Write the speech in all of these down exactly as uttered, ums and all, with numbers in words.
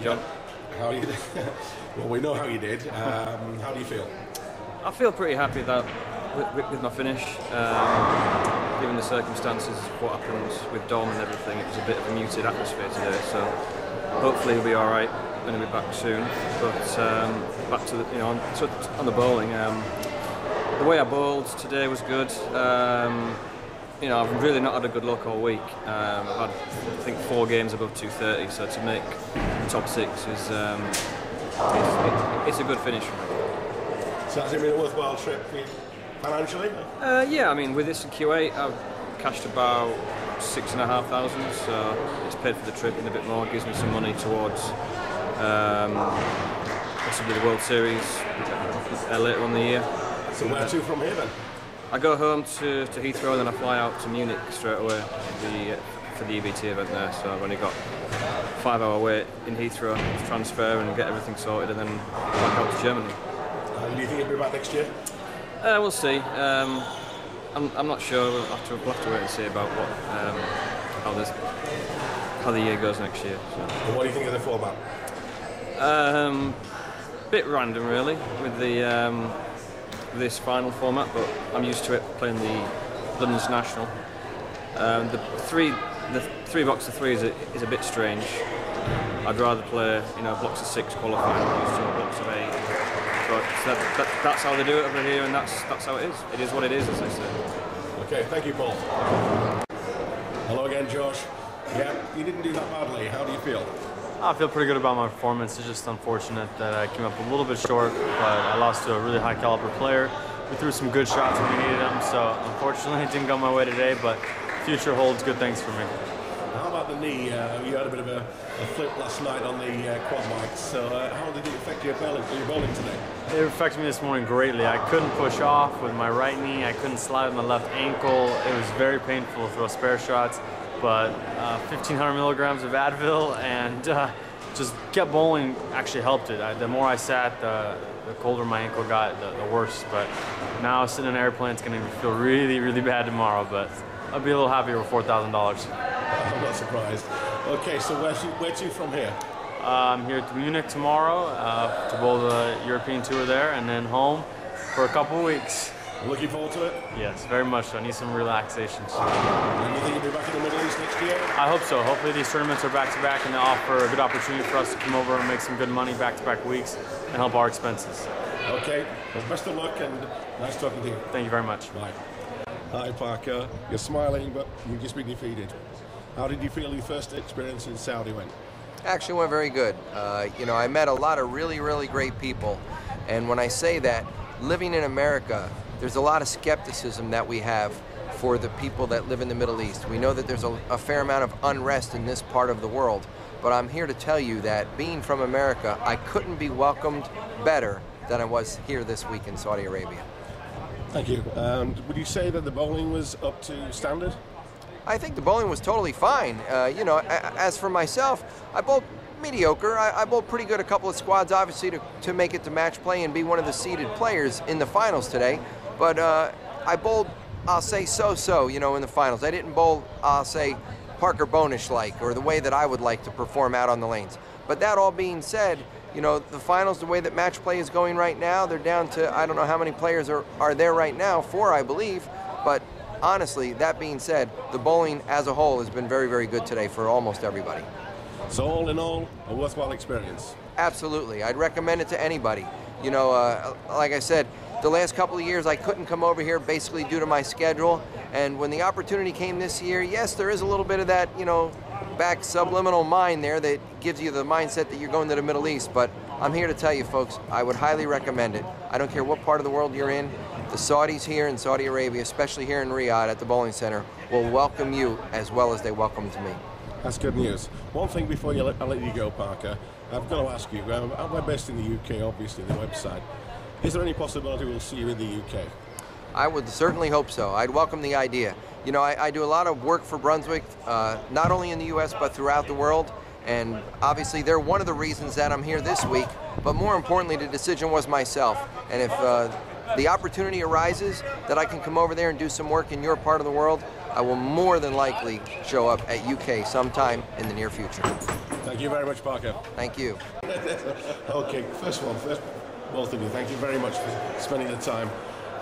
Hi, John. How are you? Well, we know how you did. Um, how do you feel? I feel pretty happy that with, with my finish. Um, given the circumstances, what happens with Dom and everything, it was a bit of a muted atmosphere today. So hopefully we'll be all right. I'm going to be back soon. But um, back to the, you know, on, to, on the bowling. Um, the way I bowled today was good. Um, You know, I've really not had a good luck all week. Um, I've had, I think, four games above two thirty, so to make the top six is um, it's, it's a good finish for me. So has it been a worthwhile trip financially? Uh, yeah, I mean, with this in Q eight, I've cashed about six and a half thousand, so it's paid for the trip and a bit more. It gives me some money towards um, possibly the World Series uh, later on in the year. So where to from here then? I go home to, to Heathrow and then I fly out to Munich straight away the, for the E B T event there, so I've only got a five hour wait in Heathrow to transfer and get everything sorted and then back out to Germany. Uh, do you think it'll be back next year? Uh, we'll see. Um, I'm, I'm not sure, we'll have, to, we'll have to wait and see about what um, how, this, how the year goes next year. So. And what do you think of the format? Um, bit random really, with the... Um, this final format, but I'm used to it playing the London's National. Um, the three, the three box of three is a, is a bit strange. I'd rather play, you know, blocks of six qualifying as to blocks of eight. But that, that, that's how they do it over here, and that's that's how it is. It is what it is, as they say. Okay, thank you, Paul. Hello again, Josh. Yeah, you didn't do that badly. How do you feel? I feel pretty good about my performance. It's just unfortunate that I came up a little bit short, but I lost to a really high caliber player. We threw some good shots when we needed them, so unfortunately it didn't go my way today, but future holds good things for me. How about the knee? Uh, you had a bit of a, a flip last night on the uh, quad mic, so uh, how did it affect your bowling, your bowling today? It affected me this morning greatly. I couldn't push off with my right knee. I couldn't slide with my left ankle. It was very painful to throw spare shots. But uh, fifteen hundred milligrams of Advil and uh, just kept bowling actually helped it. I, the more I sat, the, the colder my ankle got, the, the worse. But now sitting in an airplane, it's going to feel really, really bad tomorrow. But I'll be a little happier with four thousand dollars. I'm not surprised. Okay, so where to, where to from here? Uh, I'm here to Munich tomorrow uh, to bowl the European Tour there and then home for a couple weeks. Looking forward to it? Yes, very much so. I need some relaxation. And you think you'll be back in the Middle East next year? I hope so. Hopefully these tournaments are back-to-back and they offer a good opportunity for us to come over and make some good money back-to-back weeks and help our expenses. Okay. Well, best of luck and nice talking to you. Thank you very much. Bye. Hi, Parker. You're smiling, but you've just been defeated. How did you feel your first experience in Saudi went? Actually went very good. Uh, you know, I met a lot of really, really great people. And when I say that, living in America, there's a lot of skepticism that we have for the people that live in the Middle East. We know that there's a, a fair amount of unrest in this part of the world, but I'm here to tell you that being from America, I couldn't be welcomed better than I was here this week in Saudi Arabia. Thank you. Um, would you say that the bowling was up to standard? I think the bowling was totally fine. Uh, you know, as for myself, I bowled mediocre. I, I bowled pretty good a couple of squads, obviously, to, to make it to match play and be one of the seeded players in the finals today. But uh, I bowled, I'll say, so-so, you know, in the finals. I didn't bowl, I'll say, Parker Bohn-ish-like, or the way that I would like to perform out on the lanes. But that all being said, you know, the finals, the way that match play is going right now, they're down to, I don't know how many players are, are there right now, four, I believe. But honestly, that being said, the bowling as a whole has been very, very good today for almost everybody. So all in all, a worthwhile experience. Absolutely. I'd recommend it to anybody. You know, uh, like I said, the last couple of years I couldn't come over here basically due to my schedule, and when the opportunity came this year, yes, there is a little bit of that, you know, back subliminal mind there that gives you the mindset that you're going to the Middle East, but I'm here to tell you folks, I would highly recommend it. I don't care what part of the world you're in, the Saudis here in Saudi Arabia, especially here in Riyadh at the bowling center, will welcome you as well as they welcomed me. That's good news. One thing before you let, I let you go, Parker, I've got to ask you, we're based in the U K, obviously, the website. Is there any possibility we'll see you in the U K? I would certainly hope so. I'd welcome the idea. You know, I, I do a lot of work for Brunswick, uh, not only in the U S, but throughout the world. And obviously, they're one of the reasons that I'm here this week. But more importantly, the decision was myself. And if uh, the opportunity arises that I can come over there and do some work in your part of the world, I will more than likely show up at U K sometime in the near future. Thank you very much, Parker. Thank you. Okay, first one, first both of you, thank you very much for spending the time.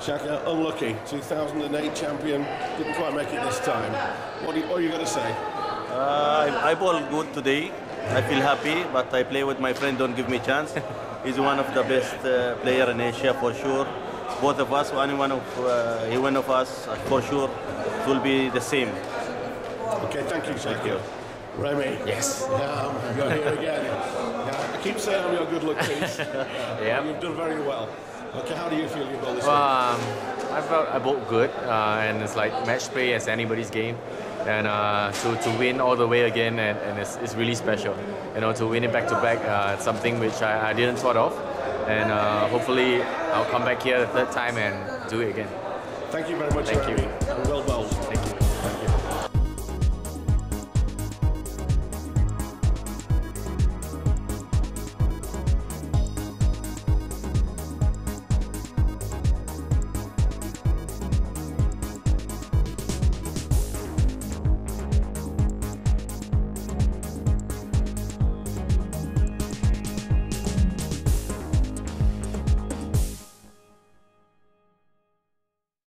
Shaker, unlucky, two thousand eight champion, didn't quite make it this time. What are you, what are you going to say? Uh, I, I ball good today. I feel happy, but I play with my friend, don't give me a chance. He's one of the best uh, player in Asia for sure. Both of us, any one of, uh, he one of us, uh, for sure, it will be the same. Okay, thank you, Shaker. Thank you. Remy. Yes. Yeah, you're here again. Yeah, I keep saying I'm your good luck piece. Uh, yeah. You've done very well. Okay, how do you feel you ball this well, um, I felt I bowled good, uh, and it's like match play as anybody's game. And uh, to, to win all the way again, and, and it's, it's really special. You know, to win it back-to-back, uh, it's something which I, I didn't thought of. And uh, hopefully I'll come back here the third time and do it again. Thank you very much. Thank you.